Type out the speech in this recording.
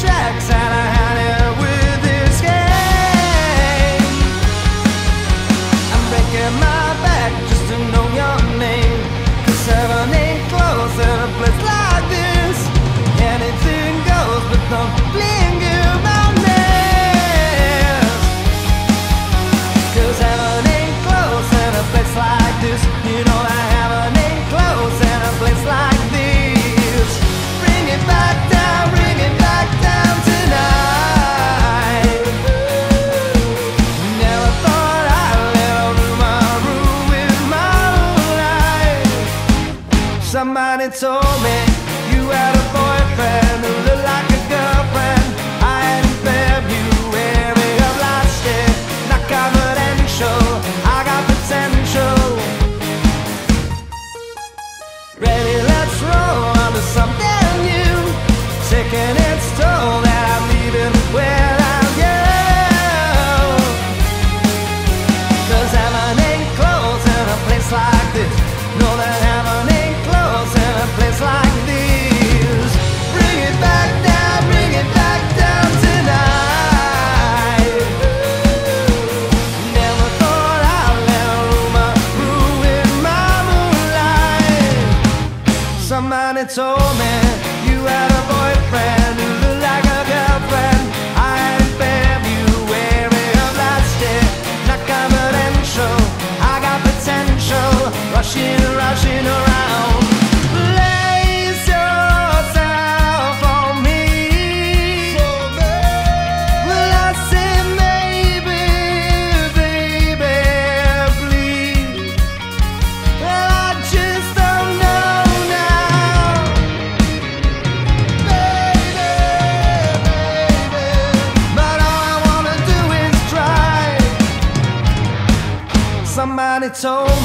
tracks, and I had it with this game. I'm breaking my back just to know your name, 'cause heaven ain't close in a place like this. Anything goes, but don't linger my name, 'cause heaven ain't close in a place like this. You know I haven't ain't close in a place like this. Bring it back down, bring it back down tonight. Never thought I'd let out of my room with my own eyes. Somebody told me you had a boyfriend who looked like a girlfriend. I hadn't failed you every of last year. Not confidential, I got potential. Ready, let's roll on to something new. Taking its toll that I'm leaving without you. 'Cause heaven ain't close in a place like this. Know that heaven ain't close in a place like this. Bring it back down tonight. Never thought I'd let a rumor ruin my moonlight. Somebody told me you had a boyfriend who looked like a girlfriend. I had in February of last year. Not confidential, I got potential. Rushing, rushing around. Place yourself on me. Well, I said maybe, baby, please. Well, I just don't know now. But all I wanna do is try. Somebody told